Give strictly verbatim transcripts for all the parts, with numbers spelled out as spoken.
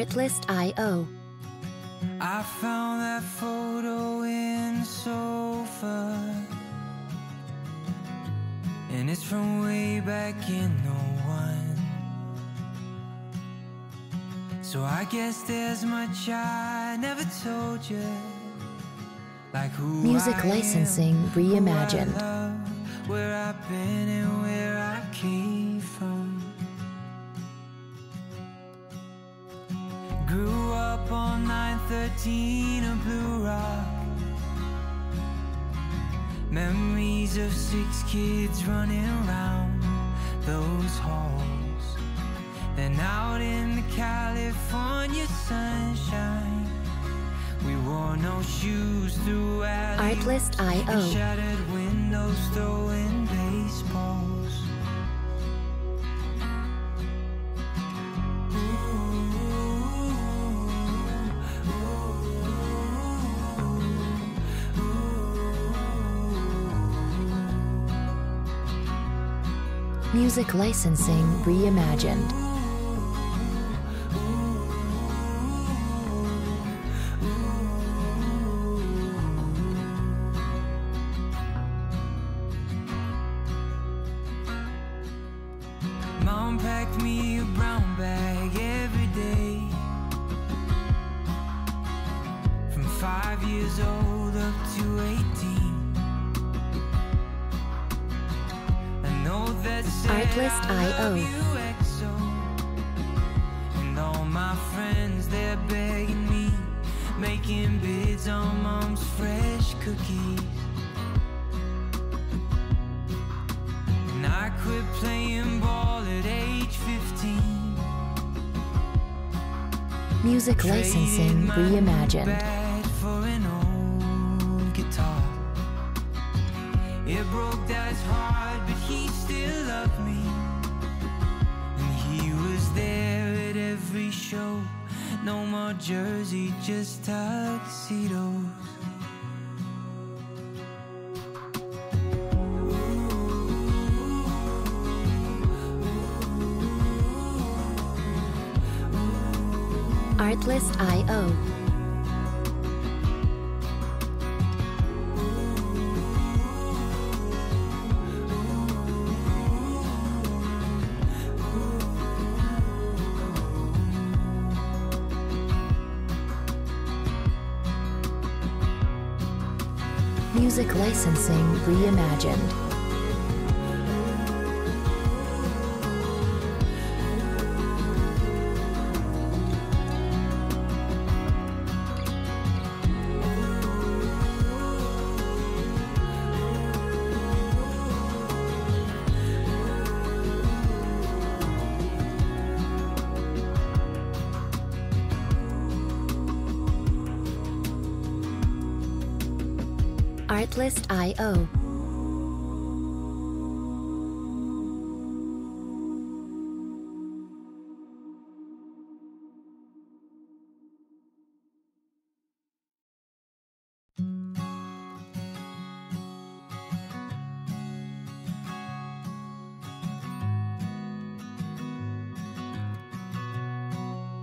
Artlist dot i o. I found that photo in the sofa, and it's from way back in oh one. So I guess there's much I never told you, like who Music I licensing am, reimagined. Who I love, where I've been and where I came from. Grew up on nine thirteen of Blue Rock. Memories of six kids running around those halls, and out in the California sunshine. We wore no shoes through alleys, Artlist dot i o. Shattered windows throwing baseballs. Music licensing reimagined. Mom packed me a brown bag every day, from five years old up to eighteen. Artlist dot i o. And all my friends, they're begging me, making bids on mom's fresh cookies. And I quit playing ball at age fifteen. Music licensing reimagined. For an old guitar, it broke Dad's heart, but he still loved me. And he was there at every show. No more jersey, just tuxedos. Artlist dot i o. Music licensing reimagined. Artlist dot i o.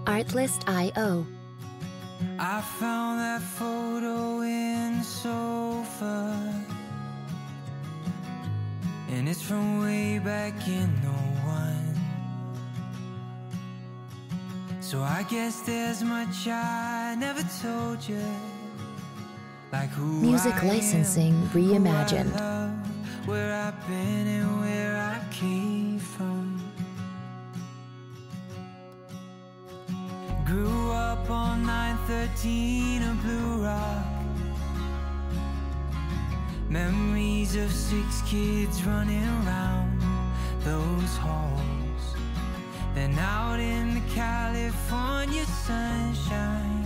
Artlist dot i o. I found that photo in the sofa, and it's from way back in oh one. So I guess there's much I never told you, like who Music I licensing am, reimagined. Who I love, where I've been and where I came from. Grew up on nine thirteen of Blue Rock. Memories of six kids running around those halls, then out in the California sunshine.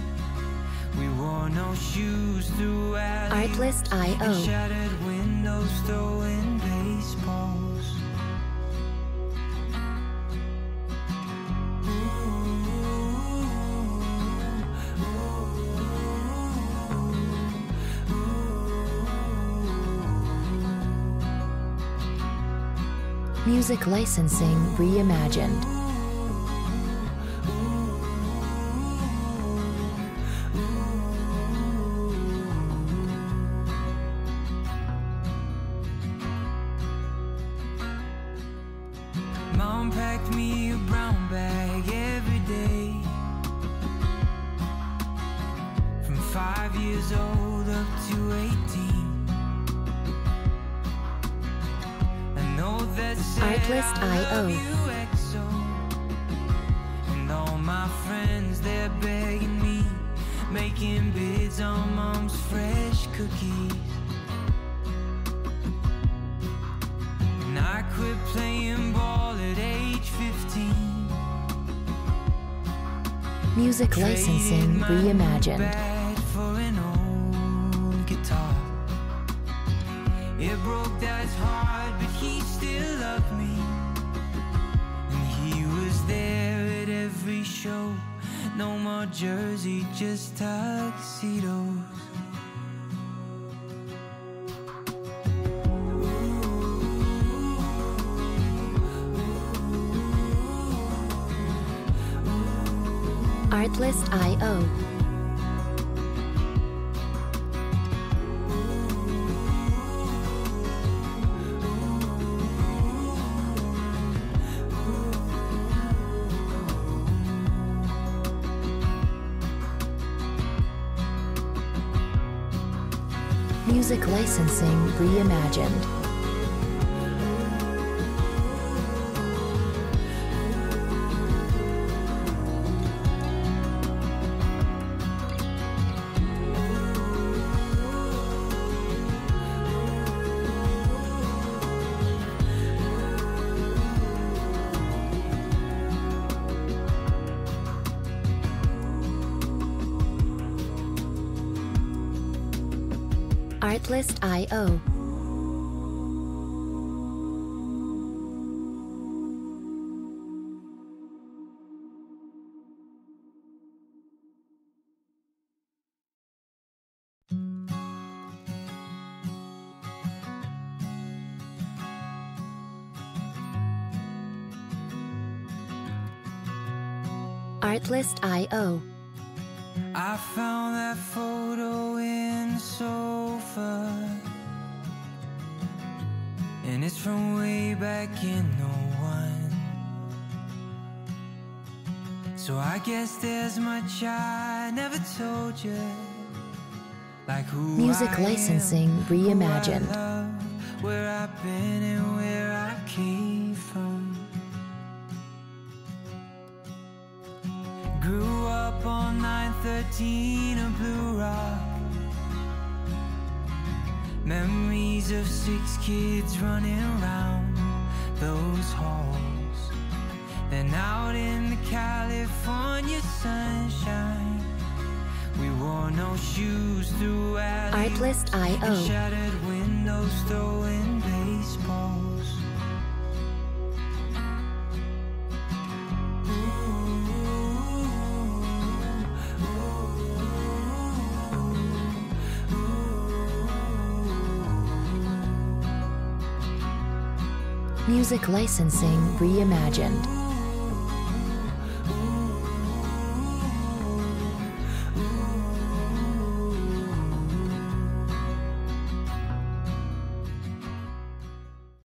We wore no shoes through alleys, Artlist dot i o. Shattered windows throwing baseballs. Music licensing reimagined. Mom packed me a brown bag every day. From five years old up to eighteen. I know that Artlist dot i o. And all my friends, they're begging me, making bids on Mom's fresh cookies. And I quit playing ball at age fifteen. Music licensing reimagined. Bag for an old guitar. It broke Dad's heart, but he still loved me. And he was there at every show. No more jersey, just tuxedos. Artlist dot i o. Music licensing reimagined. Artlist dot i o. Artlist dot i o. I found that photo in the sofa, and it's from way back in oh one. So I guess there's much I never told you, like who music I licensing am, reimagined, who I love, where I've been and where I came from. Grew up on nine thirteen of Blue Rock. Memories of six kids running around those halls. Then out in the California sunshine, we wore no shoes through alleys. Artlist dot i o. Shattered windows throwing baseballs. Music licensing reimagined.